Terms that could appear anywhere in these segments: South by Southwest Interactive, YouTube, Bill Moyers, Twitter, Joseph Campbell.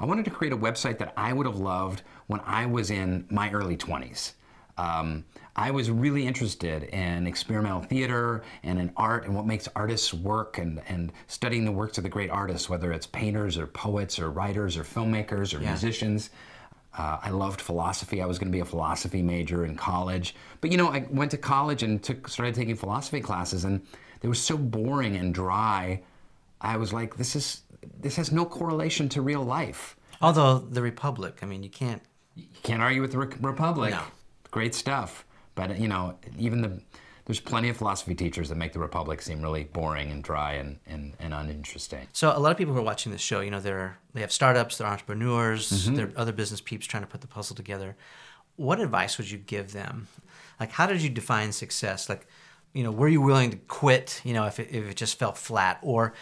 I wanted to create a website that I would have loved when I was in my early 20s. I was really interested in experimental theater and in art and what makes artists work, and studying the works of the great artists, whether it's painters or poets or writers or filmmakers or musicians. I loved philosophy. I was going to be a philosophy major in college. But you know, I went to college and started taking philosophy classes, and they were so boring and dry. I was like, this has no correlation to real life. Although the Republic, I mean, you can't argue with the Republic. No. Great stuff. But you know, even there's plenty of philosophy teachers that make the Republic seem really boring and dry and uninteresting. So a lot of people who are watching this show, you know, they have startups, they're entrepreneurs, they're other business peeps trying to put the puzzle together. What advice would you give them? Like, how did you define success? Like, you know, were you willing to quit, you know, if it just fell flat, or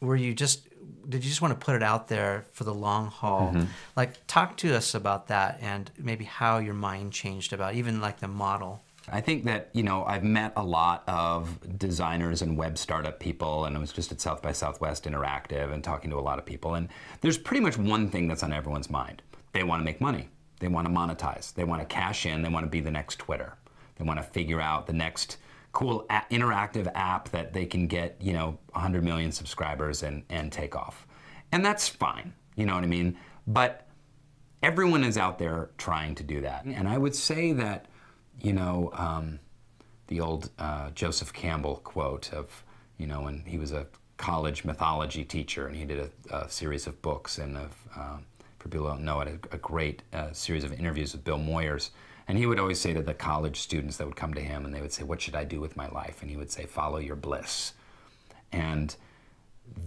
were you just, did you just want to put it out there for the long haul? Like, talk to us about that and maybe how your mind changed about even like the model. I think that, you know, I've met a lot of designers and web startup people, and I was just at South by Southwest Interactive and talking to a lot of people, and there's pretty much one thing that's on everyone's mind. They want to make money. They want to monetize. They want to cash in. They want to be the next Twitter. They want to figure out the next cool interactive app that they can get, you know, 100 million subscribers and take off. And that's fine, you know what I mean? But everyone is out there trying to do that. And I would say that, you know, the old Joseph Campbell quote of, you know, when he was a college mythology teacher and he did a series of books, and for people who don't know it, a great series of interviews with Bill Moyers. And he would always say to the college students that would come to him, and they would say, what should I do with my life? And he would say, follow your bliss. And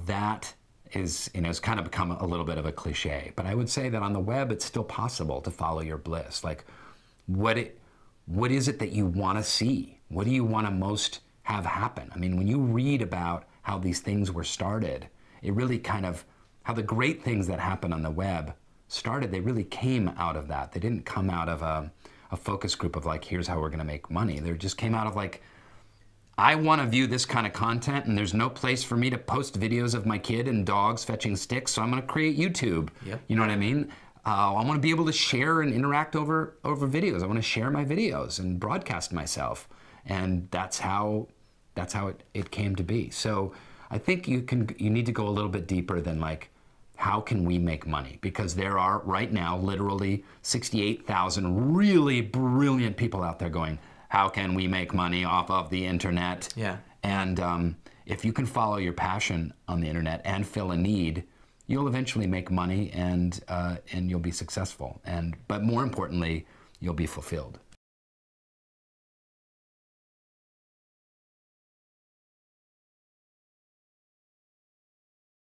that is, you know, it's kind of become a little bit of a cliche, but I would say that on the web, it's still possible to follow your bliss. Like, what is it that you want to see? What do you want to most have happen? I mean, when you read about how these things were started, it really kind of, how the great things that happened on the web started, they really came out of that. They didn't come out of a focus group of like, here's how we're gonna make money. There just came out of like, I wanna view this kind of content, and there's no place for me to post videos of my kid and dogs fetching sticks, so I'm gonna create YouTube. Yep. You know what I mean? I wanna be able to share and interact over videos. I wanna share my videos and broadcast myself. And that's how it came to be. So I think you need to go a little bit deeper than like, how can we make money? Because there are right now literally 68,000 really brilliant people out there going, how can we make money off of the internet? Yeah. And if you can follow your passion on the internet and fill a need, you'll eventually make money, and you'll be successful. But more importantly, you'll be fulfilled.